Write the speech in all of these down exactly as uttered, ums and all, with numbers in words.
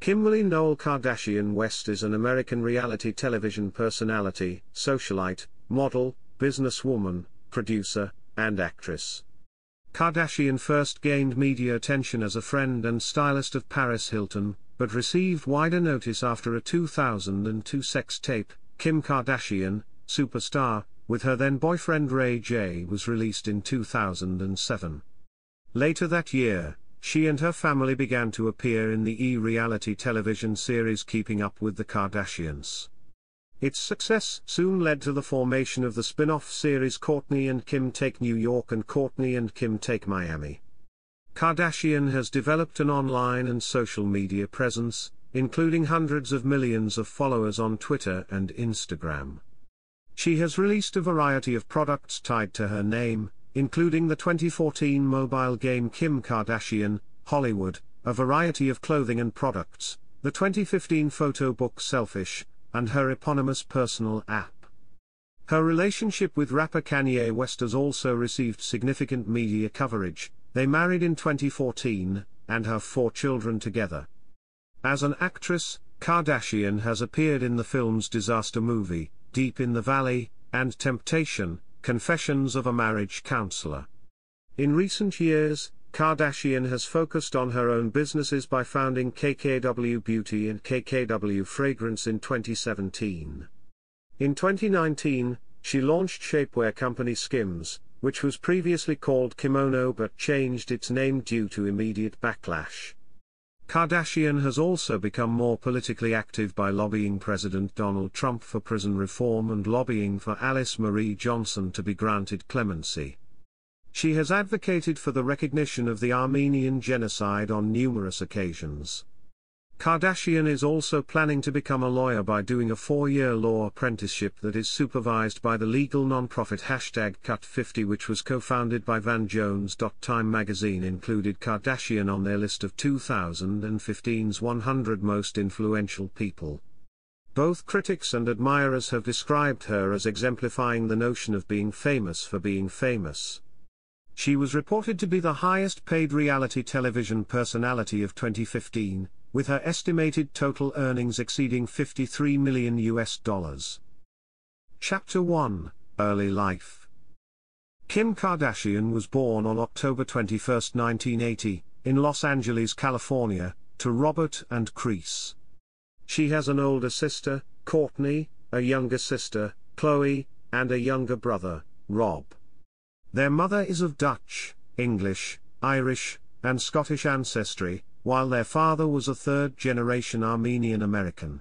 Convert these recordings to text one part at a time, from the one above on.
Kimberly Noel Kardashian West is an American reality television personality, socialite, model, businesswoman, producer, and actress. Kardashian first gained media attention as a friend and stylist of Paris Hilton, but received wider notice after a two thousand two sex tape, Kim Kardashian, Superstar, with her then-boyfriend Ray J was released in two thousand seven. Later that year, she and her family began to appear in the e-reality television series Keeping Up with the Kardashians. Its success soon led to the formation of the spin-off series Kourtney and Kim Take New York and Kourtney and Kim Take Miami. Kardashian has developed an online and social media presence, including hundreds of millions of followers on Twitter and Instagram. She has released a variety of products tied to her name, including the twenty fourteen mobile game Kim Kardashian, Hollywood, a variety of clothing and products, the twenty fifteen photo book Selfish, and her eponymous personal app. Her relationship with rapper Kanye West has also received significant media coverage. They married in twenty fourteen, and have four children together. As an actress, Kardashian has appeared in the films Disaster Movie, Deep in the Valley, and Temptation, Confessions of a Marriage Counselor. In recent years, Kardashian has focused on her own businesses by founding K K W Beauty and K K W Fragrance in twenty seventeen. In twenty nineteen, she launched shapewear company Skims, which was previously called Kimono but changed its name due to immediate backlash. Kardashian has also become more politically active by lobbying President Donald Trump for prison reform and lobbying for Alice Marie Johnson to be granted clemency. She has advocated for the recognition of the Armenian genocide on numerous occasions. Kardashian is also planning to become a lawyer by doing a four-year law apprenticeship that is supervised by the legal nonprofit Hashtag Cut fifty, which was co-founded by Van Jones. Time magazine included Kardashian on their list of two thousand fifteen's one hundred most influential people. Both critics and admirers have described her as exemplifying the notion of being famous for being famous. She was reported to be the highest-paid reality television personality of twenty fifteen, with her estimated total earnings exceeding fifty-three million U S dollars. Chapter one, Early Life. Kim Kardashian was born on October twenty-first, nineteen eighty, in Los Angeles, California, to Robert and Kreese. She has an older sister, Kourtney, a younger sister, Khloe, and a younger brother, Rob. Their mother is of Dutch, English, Irish, and Scottish ancestry, while their father was a third-generation Armenian-American.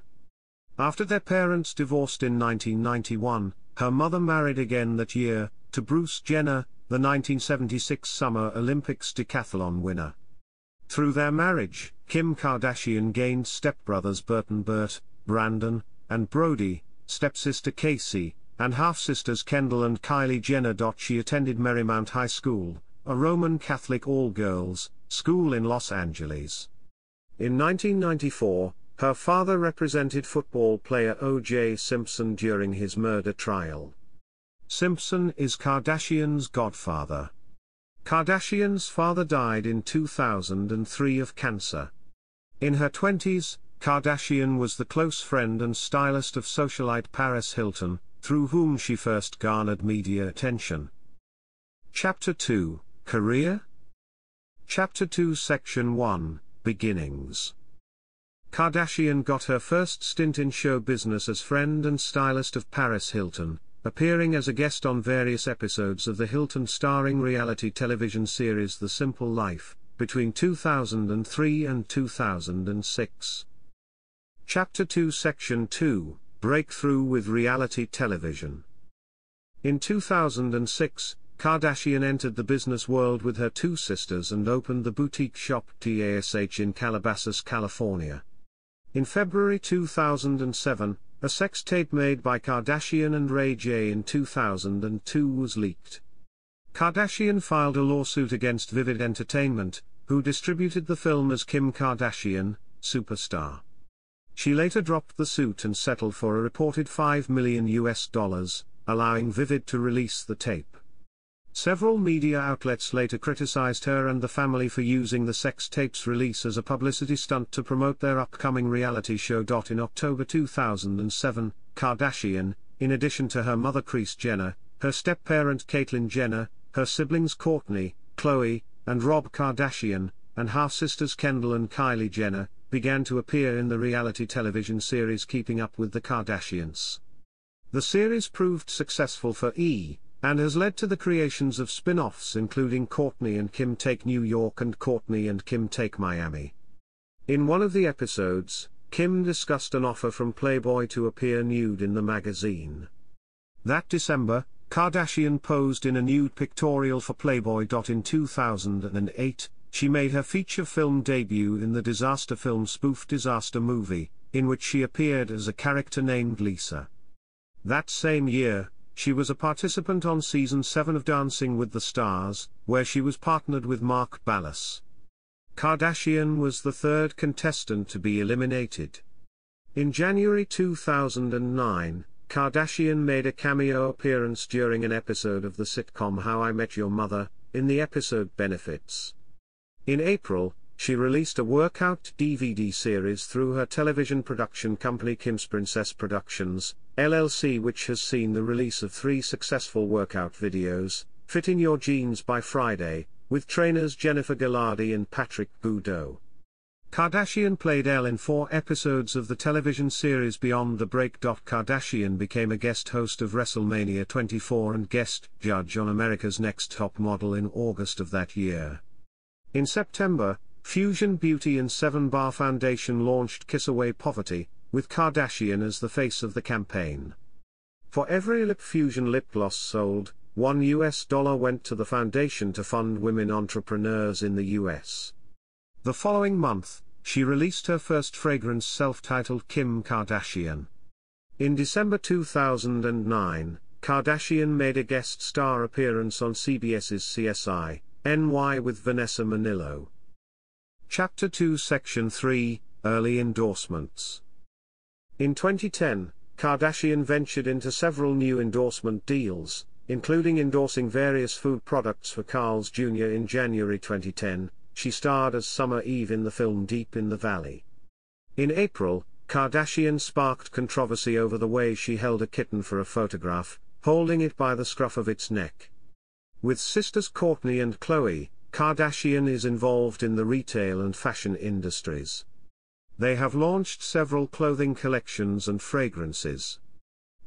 After their parents divorced in nineteen ninety-one, her mother married again that year, to Bruce Jenner, the nineteen seventy-six Summer Olympics decathlon winner. Through their marriage, Kim Kardashian gained stepbrothers Burton Burt, Brandon, and Brody, stepsister Casey, and half-sisters Kendall and Kylie Jenner. She attended Merrimount High School, a Roman Catholic all-girls school in Los Angeles. In nineteen ninety-four, her father represented football player O J Simpson during his murder trial. Simpson is Kardashian's godfather. Kardashian's father died in two thousand three of cancer. In her twenties, Kardashian was the close friend and stylist of socialite Paris Hilton, through whom she first garnered media attention. Chapter two, Career? Chapter two, Section one, Beginnings. Kardashian got her first stint in show business as friend and stylist of Paris Hilton, appearing as a guest on various episodes of the Hilton-starring reality television series The Simple Life, between two thousand three and two thousand six. Chapter two, Section two, Breakthrough with Reality Television. In two thousand six, Kardashian entered the business world with her two sisters and opened the boutique shop T A S H in Calabasas, California. In February two thousand seven, a sex tape made by Kardashian and Ray J in two thousand two was leaked. Kardashian filed a lawsuit against Vivid Entertainment, who distributed the film as Kim Kardashian, Superstar. She later dropped the suit and settled for a reported five million U S dollars, allowing Vivid to release the tape. Several media outlets later criticized her and the family for using the sex tape's release as a publicity stunt to promote their upcoming reality show. In October two thousand seven, Kardashian, in addition to her mother Kris Jenner, her step-parent Caitlyn Jenner, her siblings Kourtney, Khloe, and Rob Kardashian, and half-sisters Kendall and Kylie Jenner, began to appear in the reality television series Keeping Up with the Kardashians. The series proved successful for E! and has led to the creations of spin-offs including Kourtney and Kim Take New York and Kourtney and Kim Take Miami. In one of the episodes, Kim discussed an offer from Playboy to appear nude in the magazine. That December, Kardashian posed in a nude pictorial for Playboy. In two thousand eight, she made her feature film debut in the disaster film spoof Disaster Movie, in which she appeared as a character named Lisa. That same year, she was a participant on Season seven of Dancing with the Stars, where she was partnered with Mark Ballas. Kardashian was the third contestant to be eliminated. In January two thousand nine, Kardashian made a cameo appearance during an episode of the sitcom How I Met Your Mother, in the episode Benefits. In April, she released a workout D V D series through her television production company Kim's Princess Productions, L L C, which has seen the release of three successful workout videos, Fit in Your Jeans by Friday, with trainers Jennifer Ghilardi and Patrick Boudreau. Kardashian played Elle in four episodes of the television series Beyond the Break. Kardashian became a guest host of WrestleMania twenty-four and guest judge on America's Next Top Model in August of that year. In September, Fusion Beauty and Seven Bar Foundation launched Kiss Away Poverty, with Kardashian as the face of the campaign. For every Lip Fusion lip gloss sold, one U S dollar went to the foundation to fund women entrepreneurs in the U S. The following month, she released her first fragrance self-titled Kim Kardashian. In December two thousand nine, Kardashian made a guest star appearance on C B S's C S I N Y with Vanessa Manillo. Chapter two Section three, Early Endorsements. In twenty ten, Kardashian ventured into several new endorsement deals, including endorsing various food products for Carl's Junior In January twenty ten, she starred as Summer Eve in the film Deep in the Valley. In April, Kardashian sparked controversy over the way she held a kitten for a photograph, holding it by the scruff of its neck. With sisters Kourtney and Khloe, Kardashian is involved in the retail and fashion industries. They have launched several clothing collections and fragrances.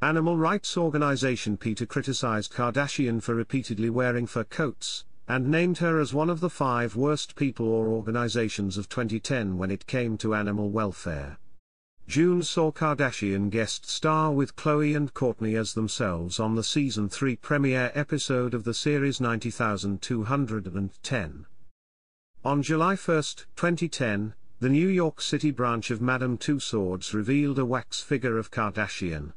Animal rights organization PETA criticized Kardashian for repeatedly wearing fur coats, and named her as one of the five worst people or organizations of twenty ten when it came to animal welfare. June saw Kardashian guest star with Khloe and Kourtney as themselves on the Season three premiere episode of the series ninety thousand two hundred ten. On July first, twenty ten, the New York City branch of Madame Tussauds revealed a wax figure of Kardashian.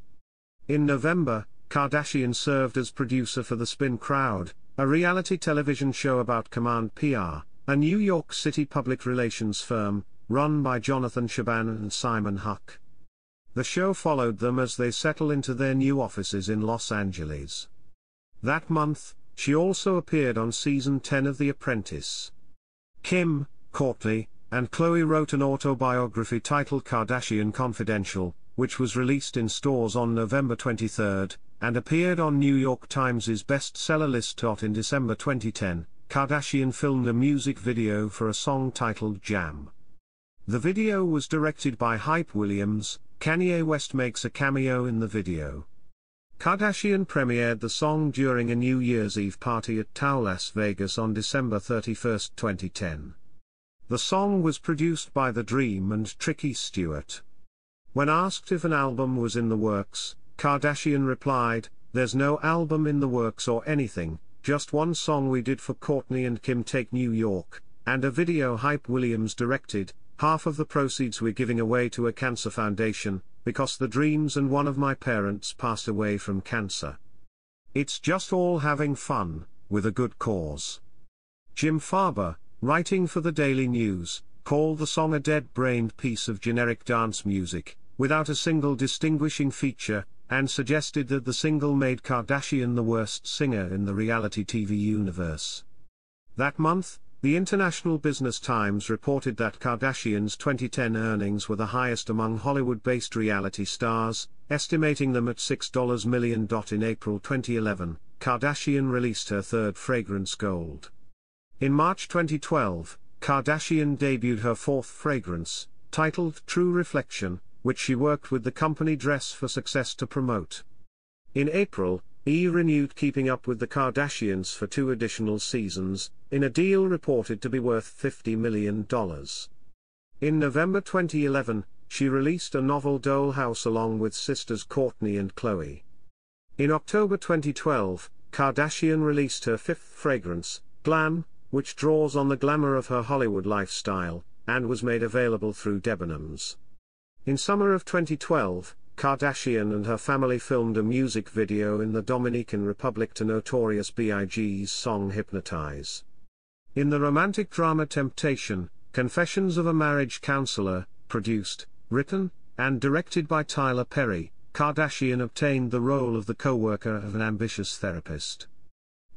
In November, Kardashian served as producer for The Spin Crowd, a reality television show about Command P R, a New York City public relations firm, run by Jonathan Shaban and Simon Huck. The show followed them as they settle into their new offices in Los Angeles. That month, she also appeared on Season ten of The Apprentice. Kim, Kourtney, and Khloe wrote an autobiography titled Kardashian Confidential, which was released in stores on November twenty-third, and appeared on New York Times' bestseller list. In December twenty ten, Kardashian filmed a music video for a song titled Jam. The video was directed by Hype Williams. Kanye West makes a cameo in the video. Kardashian premiered the song during a New Year's Eve party at Tao Las Vegas on December thirty-first, twenty ten. The song was produced by The Dream and Tricky Stewart. When asked if an album was in the works, Kardashian replied, "There's no album in the works or anything, just one song we did for Kourtney and Kim Take New York, and a video Hype Williams directed. Half of the proceeds we're giving away to a cancer foundation, because The Dreams and one of my parents passed away from cancer. It's just all having fun, with a good cause." Jim Farber, writing for the Daily News, called the song a dead-brained piece of generic dance music, without a single distinguishing feature, and suggested that the single made Kardashian the worst singer in the reality T V universe. That month, the International Business Times reported that Kardashian's twenty ten earnings were the highest among Hollywood-based reality stars, estimating them at six million dollars. In April twenty eleven, Kardashian released her third fragrance, Gold. In March twenty twelve, Kardashian debuted her fourth fragrance, titled True Reflection, which she worked with the company Dress for Success to promote. In April, E! renewed Keeping Up with the Kardashians for two additional seasons, in a deal reported to be worth fifty million dollars. In November twenty eleven, she released a novel, Dollhouse, along with sisters Kourtney and Khloe. In October twenty twelve, Kardashian released her fifth fragrance, Glam, which draws on the glamour of her Hollywood lifestyle, and was made available through Debenhams. In summer of twenty twelve, Kardashian and her family filmed a music video in the Dominican Republic to Notorious B I G's song Hypnotize. In the romantic drama Temptation, Confessions of a Marriage Counselor, produced, written, and directed by Tyler Perry, Kardashian obtained the role of the co-worker of an ambitious therapist.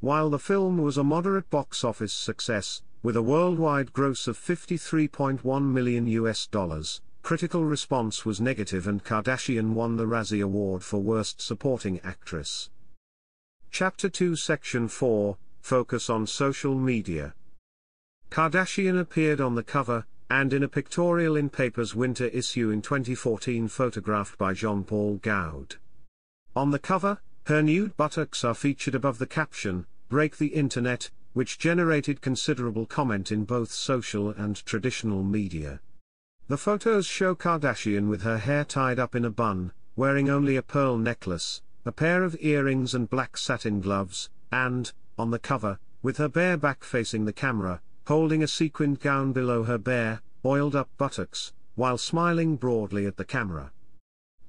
While the film was a moderate box office success, with a worldwide gross of fifty-three point one million U S dollars, critical response was negative, and Kardashian won the Razzie Award for Worst Supporting Actress. Chapter two Section four, Focus on Social Media. Kardashian appeared on the cover, and in a pictorial in Paper's winter issue in twenty fourteen, photographed by Jean-Paul Gaud. On the cover, her nude buttocks are featured above the caption, "Break the Internet," which generated considerable comment in both social and traditional media. The photos show Kardashian with her hair tied up in a bun, wearing only a pearl necklace, a pair of earrings and black satin gloves, and, on the cover, with her bare back facing the camera, holding a sequined gown below her bare, oiled-up buttocks, while smiling broadly at the camera.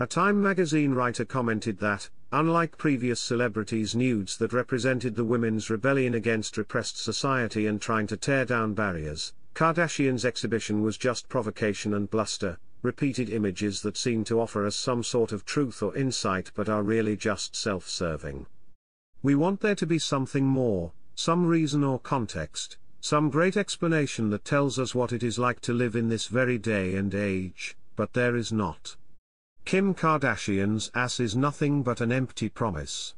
A Time magazine writer commented that, unlike previous celebrities' nudes that represented the women's rebellion against repressed society and trying to tear down barriers, Kardashian's exhibition was just provocation and bluster, repeated images that seem to offer us some sort of truth or insight but are really just self-serving. We want there to be something more, some reason or context, some great explanation that tells us what it is like to live in this very day and age, but there is not. Kim Kardashian's ass is nothing but an empty promise.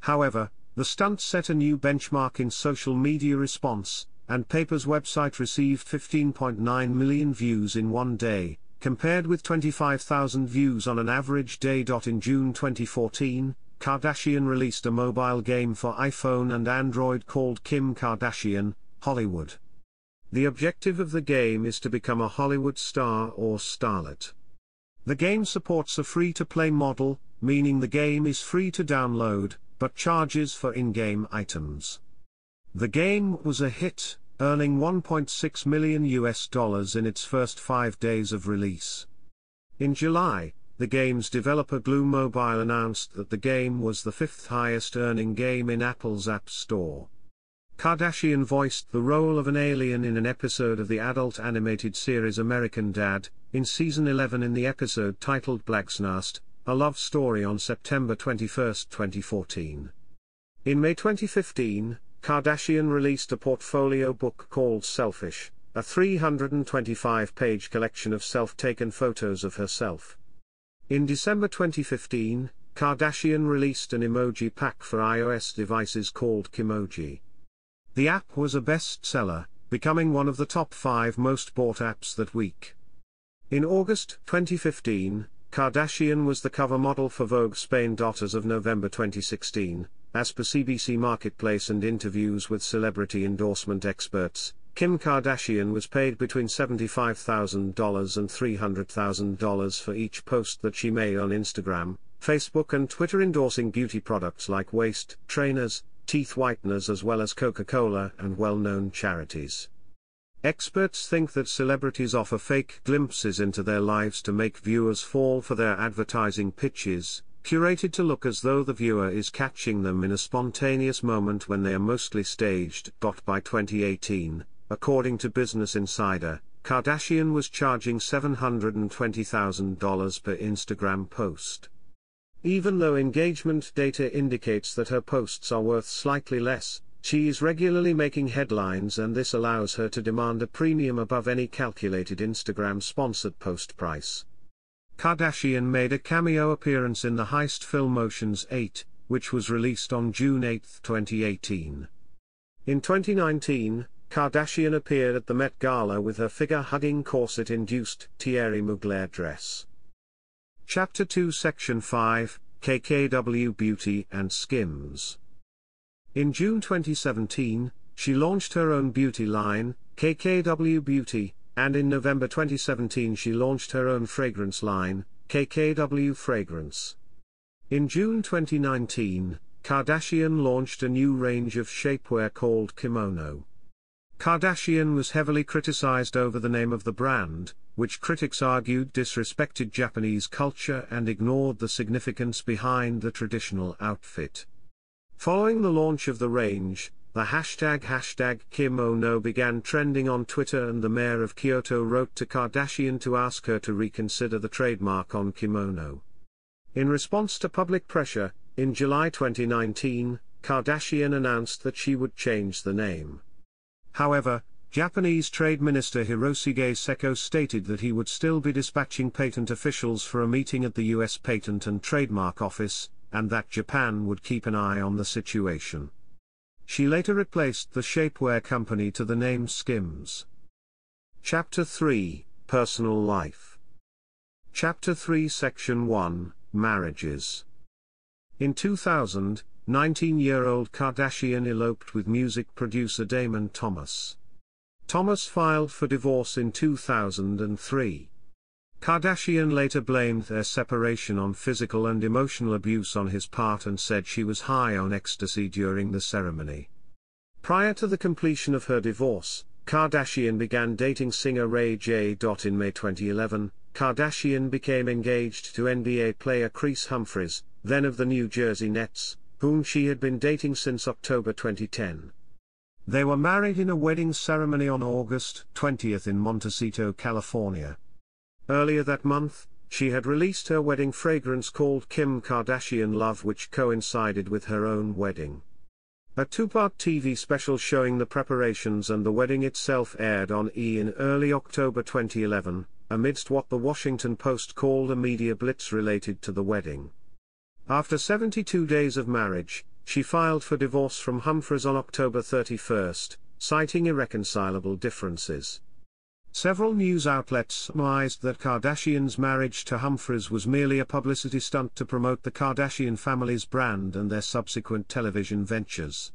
However, the stunt set a new benchmark in social media response, and Paper's website received fifteen point nine million views in one day, compared with twenty-five thousand views on an average day. In June twenty fourteen, Kardashian released a mobile game for iPhone and Android called Kim Kardashian, Hollywood. The objective of the game is to become a Hollywood star or starlet. The game supports a free-to-play model, meaning the game is free to download, but charges for in-game items. The game was a hit, earning one point six million U S dollars in its first five days of release. In July, the game's developer Glu Mobile announced that the game was the fifth highest-earning game in Apple's App Store. Kardashian voiced the role of an alien in an episode of the adult animated series American Dad, in Season eleven, in the episode titled Blacksnast, A Love Story, on September twenty-first, twenty fourteen. In May twenty fifteen, Kardashian released a portfolio book called Selfish, a three hundred twenty-five page collection of self-taken photos of herself. In December twenty fifteen, Kardashian released an emoji pack for i O S devices called Kimoji. The app was a bestseller, becoming one of the top five most bought apps that week. In August twenty fifteen, Kardashian was the cover model for Vogue Spain. As of November twenty sixteen, as per C B C Marketplace and interviews with celebrity endorsement experts, Kim Kardashian was paid between seventy-five thousand dollars and three hundred thousand dollars for each post that she made on Instagram, Facebook and Twitter, endorsing beauty products like waist trainers, teeth whiteners, as well as Coca-Cola and well-known charities. Experts think that celebrities offer fake glimpses into their lives to make viewers fall for their advertising pitches, curated to look as though the viewer is catching them in a spontaneous moment when they are mostly staged. By twenty eighteen, according to Business Insider, Kardashian was charging seven hundred twenty thousand dollars per Instagram post. Even though engagement data indicates that her posts are worth slightly less, she is regularly making headlines, and this allows her to demand a premium above any calculated Instagram-sponsored post price. Kardashian made a cameo appearance in the heist film Ocean's eight, which was released on June eighth, twenty eighteen. In twenty nineteen, Kardashian appeared at the Met Gala with her figure-hugging corset-induced Thierry Mugler dress. Chapter two Section five, K K W Beauty and Skims. In June twenty seventeen, she launched her own beauty line, K K W Beauty, and in November twenty seventeen she launched her own fragrance line, K K W Fragrance. In June twenty nineteen, Kardashian launched a new range of shapewear called Kimono. Kardashian was heavily criticized over the name of the brand, which critics argued disrespected Japanese culture and ignored the significance behind the traditional outfit. Following the launch of the range, the hashtag hashtag Kimono began trending on Twitter, and the mayor of Kyoto wrote to Kardashian to ask her to reconsider the trademark on Kimono. In response to public pressure, in July twenty nineteen, Kardashian announced that she would change the name. However, Japanese Trade Minister Hiroshige Seko stated that he would still be dispatching patent officials for a meeting at the U S Patent and Trademark Office, and that Japan would keep an eye on the situation. She later replaced the shapewear company to the name Skims. Chapter three, Personal Life. Chapter three Section one, Marriages. In two thousand, nineteen-year-old Kardashian eloped with music producer Damon Thomas. Thomas filed for divorce in two thousand three. Kardashian later blamed their separation on physical and emotional abuse on his part and said she was high on ecstasy during the ceremony. Prior to the completion of her divorce, Kardashian began dating singer Ray J. In May twenty eleven, Kardashian became engaged to N B A player Kreese Humphries, then of the New Jersey Nets, whom she had been dating since October twenty ten. They were married in a wedding ceremony on August twentieth in Montecito, California. Earlier that month, she had released her wedding fragrance called Kim Kardashian Love, which coincided with her own wedding. A two-part T V special showing the preparations and the wedding itself aired on E! in early October twenty eleven, amidst what the Washington Post called a media blitz related to the wedding. After seventy-two days of marriage, she filed for divorce from Humphries on October thirty-first, citing irreconcilable differences. Several news outlets surmised that Kardashian's marriage to Humphries was merely a publicity stunt to promote the Kardashian family's brand and their subsequent television ventures.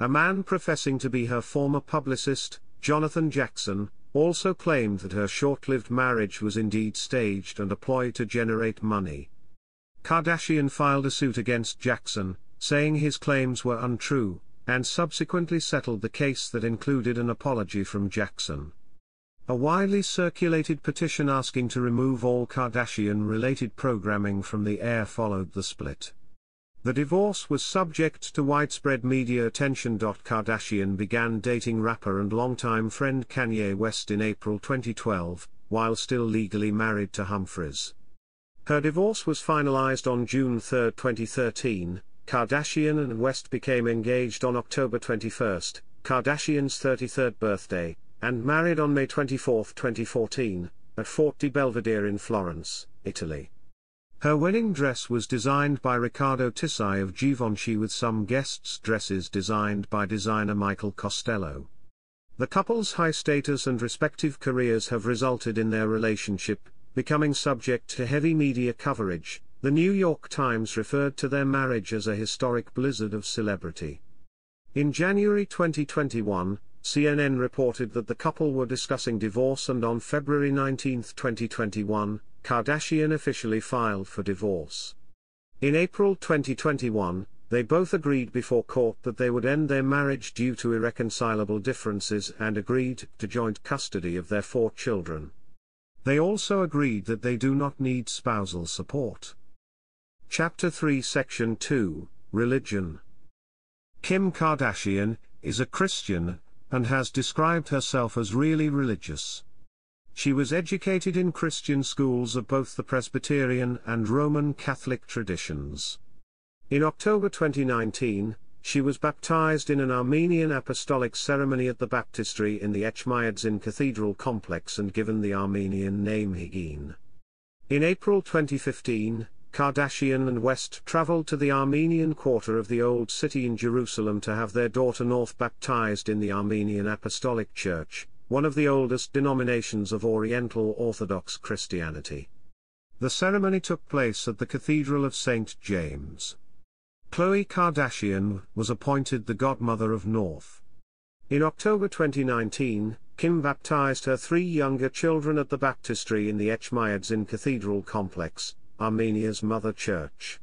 A man professing to be her former publicist, Jonathan Jackson, also claimed that her short-lived marriage was indeed staged and a ploy to generate money. Kardashian filed a suit against Jackson, saying his claims were untrue, and subsequently settled the case that included an apology from Jackson. A widely circulated petition asking to remove all Kardashian-related programming from the air followed the split. The divorce was subject to widespread media attention. Kardashian began dating rapper and longtime friend Kanye West in April twenty twelve, while still legally married to Humphries. Her divorce was finalized on June third, twenty thirteen. Kardashian and West became engaged on October twenty-first, Kardashian's thirty-third birthday, and married on May twenty-fourth, twenty fourteen, at Fort di Belvedere in Florence, Italy. Her wedding dress was designed by Riccardo Tisci of Givenchy, with some guests' dresses designed by designer Michael Costello. The couple's high status and respective careers have resulted in their relationship becoming subject to heavy media coverage. The New York Times referred to their marriage as a historic blizzard of celebrity. In January twenty twenty-one, C N N reported that the couple were discussing divorce, and on February nineteenth, twenty twenty-one, Kardashian officially filed for divorce. In April twenty twenty-one, they both agreed before court that they would end their marriage due to irreconcilable differences and agreed to joint custody of their four children. They also agreed that they do not need spousal support. Chapter three Section two, Religion. Kim Kardashian is a Christian, and has described herself as really religious. She was educated in Christian schools of both the Presbyterian and Roman Catholic traditions. In October twenty nineteen, she was baptized in an Armenian apostolic ceremony at the baptistry in the Etchmiadzin Cathedral complex and given the Armenian name Higin. In April twenty fifteen, Kardashian and West traveled to the Armenian quarter of the Old City in Jerusalem to have their daughter North baptized in the Armenian Apostolic Church, one of the oldest denominations of Oriental Orthodox Christianity. The ceremony took place at the Cathedral of Saint James. Khloe Kardashian was appointed the godmother of North. In October twenty nineteen, Kim baptized her three younger children at the baptistry in the Etchmiadzin Cathedral complex, Armenia's mother church.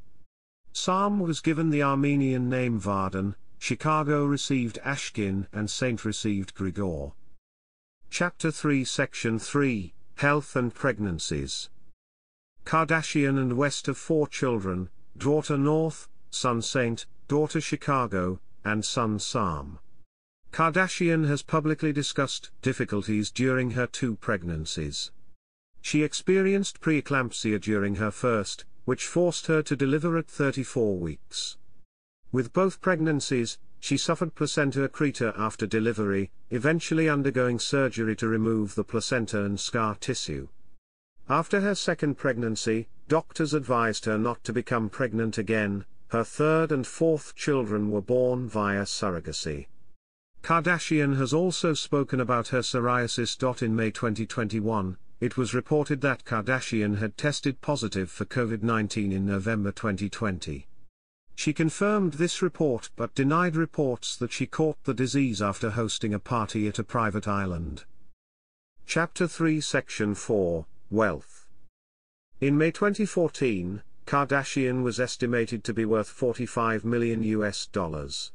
Sam was given the Armenian name Varden, Chicago received Ashkin, and Saint received Grigor. Chapter three Section three, Health and Pregnancies. Kardashian and West have four children, daughter North, son Saint, daughter Chicago, and son Sam. Kardashian has publicly discussed difficulties during her two pregnancies. She experienced preeclampsia during her first, which forced her to deliver at thirty-four weeks. With both pregnancies, she suffered placenta accreta after delivery, eventually undergoing surgery to remove the placenta and scar tissue. After her second pregnancy, doctors advised her not to become pregnant again. Her third and fourth children were born via surrogacy. Kardashian has also spoken about her psoriasis. In May twenty twenty-one, it was reported that Kardashian had tested positive for COVID nineteen in November twenty twenty. She confirmed this report but denied reports that she caught the disease after hosting a party at a private island. Chapter three Section four, Wealth. In May twenty fourteen, Kardashian was estimated to be worth forty-five million U S dollars.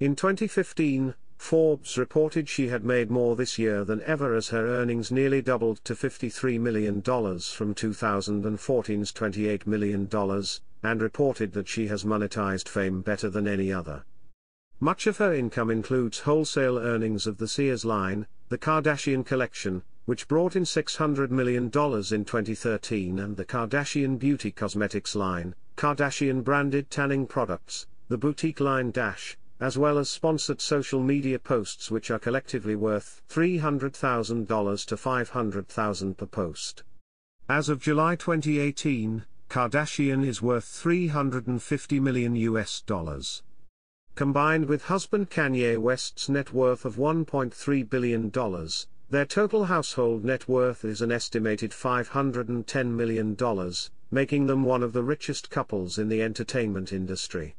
In twenty fifteen, Forbes reported she had made more this year than ever as her earnings nearly doubled to fifty-three million dollars from two thousand fourteen's twenty-eight million dollars, and reported that she has monetized fame better than any other. Much of her income includes wholesale earnings of the Sears line, the Kardashian collection, which brought in six hundred million dollars in twenty thirteen, and the Kardashian Beauty Cosmetics line, Kardashian-branded tanning products, the boutique line Dash, as well as sponsored social media posts which are collectively worth three hundred thousand to five hundred thousand dollars per post. As of July twenty eighteen, Kardashian is worth three hundred fifty million U S dollars. Combined with husband Kanye West's net worth of one point three billion dollars, their total household net worth is an estimated five hundred ten million dollars, making them one of the richest couples in the entertainment industry.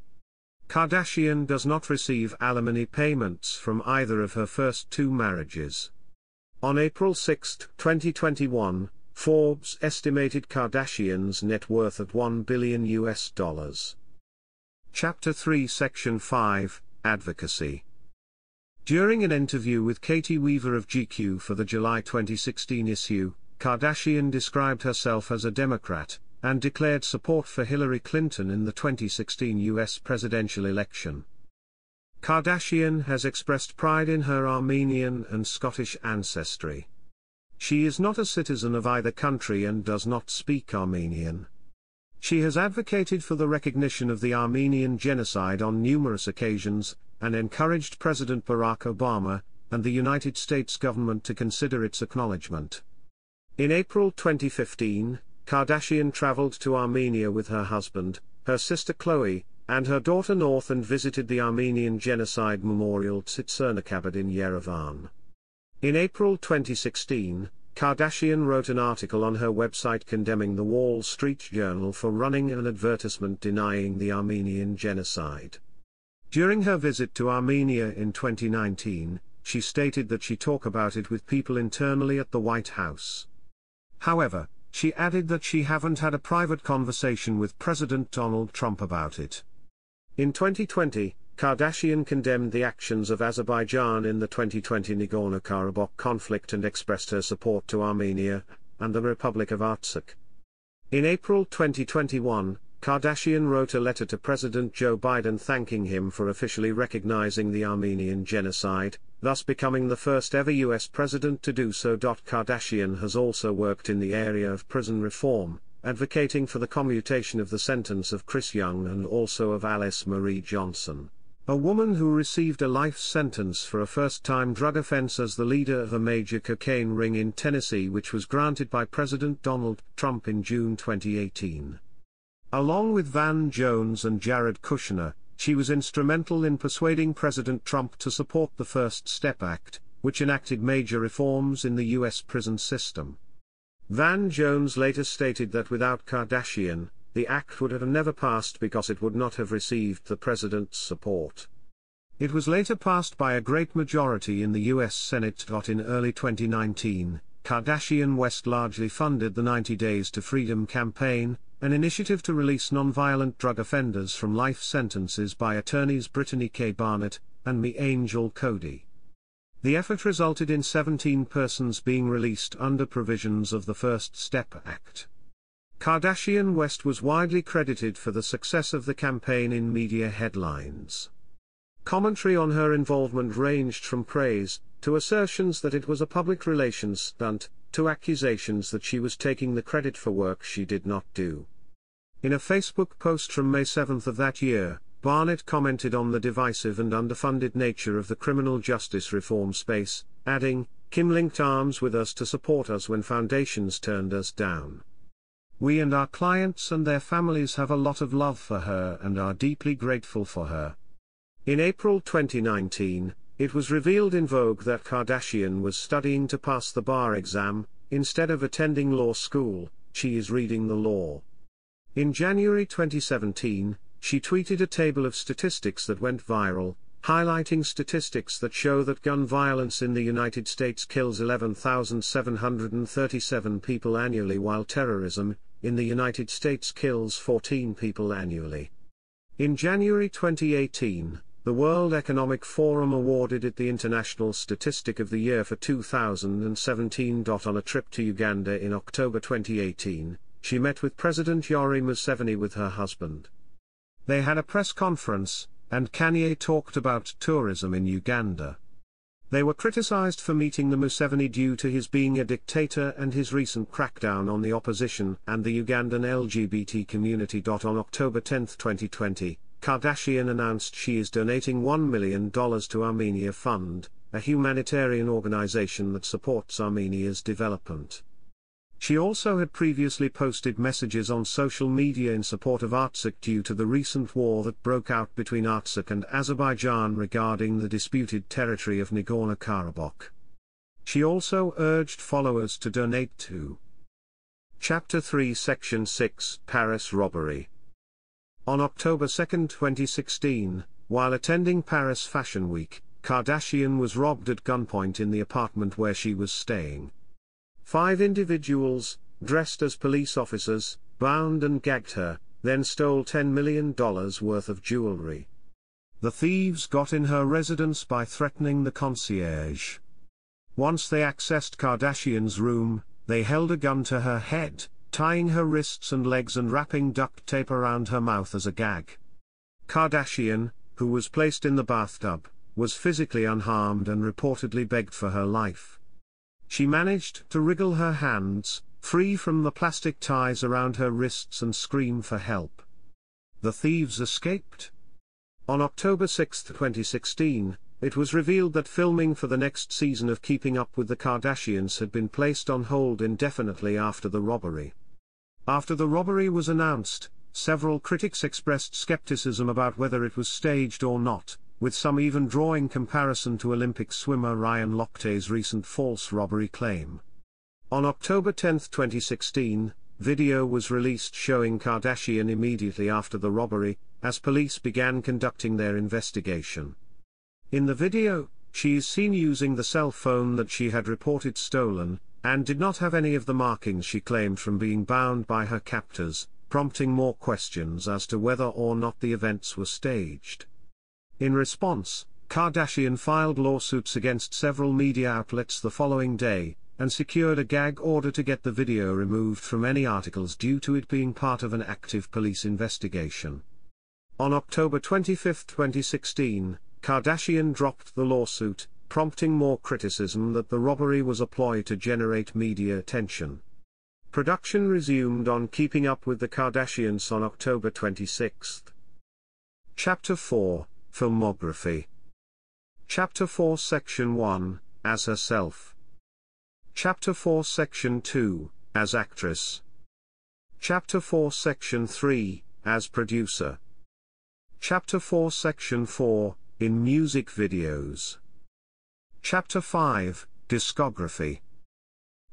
Kardashian does not receive alimony payments from either of her first two marriages. On April sixth, twenty twenty-one, Forbes estimated Kardashian's net worth at one billion U S dollars. Chapter three Section five, Advocacy. During an interview with Katie Weaver of G Q for the July twenty sixteen issue, Kardashian described herself as a Democrat, and declared support for Hillary Clinton in the twenty sixteen U S presidential election. Kardashian has expressed pride in her Armenian and Scottish ancestry. She is not a citizen of either country and does not speak Armenian. She has advocated for the recognition of the Armenian genocide on numerous occasions, and encouraged President Barack Obama and the United States government to consider its acknowledgement. In April twenty fifteen, Kardashian traveled to Armenia with her husband, her sister Khloe, and her daughter North and visited the Armenian Genocide Memorial Tsitsernikabad in Yerevan. In April twenty sixteen, Kardashian wrote an article on her website condemning the Wall Street Journal for running an advertisement denying the Armenian genocide. During her visit to Armenia in twenty nineteen, she stated that she talked about it with people internally at the White House. However, she added that she haven't had a private conversation with President Donald Trump about it. In twenty twenty, Kardashian condemned the actions of Azerbaijan in the twenty twenty Nagorno-Karabakh conflict and expressed her support to Armenia and the Republic of Artsakh. In April twenty twenty-one, Kardashian wrote a letter to President Joe Biden thanking him for officially recognizing the Armenian genocide, thus becoming the first ever U S president to do so. Kardashian has also worked in the area of prison reform, advocating for the commutation of the sentence of Chris Young and also of Alice Marie Johnson, a woman who received a life sentence for a first-time drug offense as the leader of a major cocaine ring in Tennessee, which was granted by President Donald Trump in June twenty eighteen. Along with Van Jones and Jared Kushner, she was instrumental in persuading President Trump to support the First Step Act, which enacted major reforms in the U S prison system. Van Jones later stated that without Kardashian, the act would have never passed because it would not have received the president's support. It was later passed by a great majority in the U S Senate. In early twenty nineteen, Kardashian West largely funded the ninety days to Freedom campaign, an initiative to release nonviolent drug offenders from life sentences by attorneys Brittany K. Barnett and Me Angel Cody. The effort resulted in seventeen persons being released under provisions of the First Step Act. Kardashian West was widely credited for the success of the campaign in media headlines. Commentary on her involvement ranged from praise, to assertions that it was a public relations stunt, to accusations that she was taking the credit for work she did not do. In a Facebook post from May seventh of that year, Barnett commented on the divisive and underfunded nature of the criminal justice reform space, adding, "Kim linked arms with us to support us when foundations turned us down. We and our clients and their families have a lot of love for her and are deeply grateful for her." In April twenty nineteen, it was revealed in Vogue that Kardashian was studying to pass the bar exam. Instead of attending law school, she is reading the law. In January twenty seventeen, she tweeted a table of statistics that went viral, highlighting statistics that show that gun violence in the United States kills eleven thousand seven hundred thirty-seven people annually, while terrorism in the United States kills fourteen people annually. In January twenty eighteen, the World Economic Forum awarded it the International Statistic of the Year for two thousand seventeen. On a trip to Uganda in October twenty eighteen, she met with President Yoweri Museveni with her husband. They had a press conference, and Kanye talked about tourism in Uganda. They were criticized for meeting the Museveni due to his being a dictator and his recent crackdown on the opposition and the Ugandan L G B T community. On October tenth twenty twenty, Kardashian announced she is donating one million dollars to Armenia Fund, a humanitarian organization that supports Armenia's development. She also had previously posted messages on social media in support of Artsakh due to the recent war that broke out between Artsakh and Azerbaijan regarding the disputed territory of Nagorno-Karabakh. She also urged followers to donate to Chapter three Section six, Paris Robbery. On October second twenty sixteen, while attending Paris Fashion Week, Kardashian was robbed at gunpoint in the apartment where she was staying. Five individuals, dressed as police officers, bound and gagged her, then stole ten million dollars worth of jewelry. The thieves got in her residence by threatening the concierge. Once they accessed Kardashian's room, they held a gun to her head, tying her wrists and legs and wrapping duct tape around her mouth as a gag. Kardashian, who was placed in the bathtub, was physically unharmed and reportedly begged for her life. She managed to wriggle her hands free from the plastic ties around her wrists and scream for help. The thieves escaped. On October sixth twenty sixteen, it was revealed that filming for the next season of Keeping Up with the Kardashians had been placed on hold indefinitely after the robbery. After the robbery was announced, several critics expressed skepticism about whether it was staged or not, with some even drawing comparison to Olympic swimmer Ryan Lochte's recent false robbery claim. On October tenth twenty sixteen, video was released showing Kardashian immediately after the robbery, as police began conducting their investigation. In the video, she is seen using the cell phone that she had reported stolen, and did not have any of the markings she claimed from being bound by her captors, prompting more questions as to whether or not the events were staged. In response, Kardashian filed lawsuits against several media outlets the following day, and secured a gag order to get the video removed from any articles due to it being part of an active police investigation. On October twenty-fifth twenty sixteen, Kardashian dropped the lawsuit, prompting more criticism that the robbery was a ploy to generate media attention. Production resumed on Keeping Up with the Kardashians on October twenty-sixth. Chapter four, Filmography. Chapter four Section one, As Herself. Chapter four Section two, As Actress. Chapter four Section three, As Producer. Chapter four Section four, In Music Videos. Chapter five, Discography.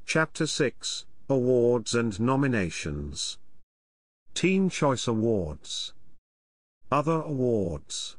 Chapter six, Awards and Nominations. Teen Choice Awards. Other Awards.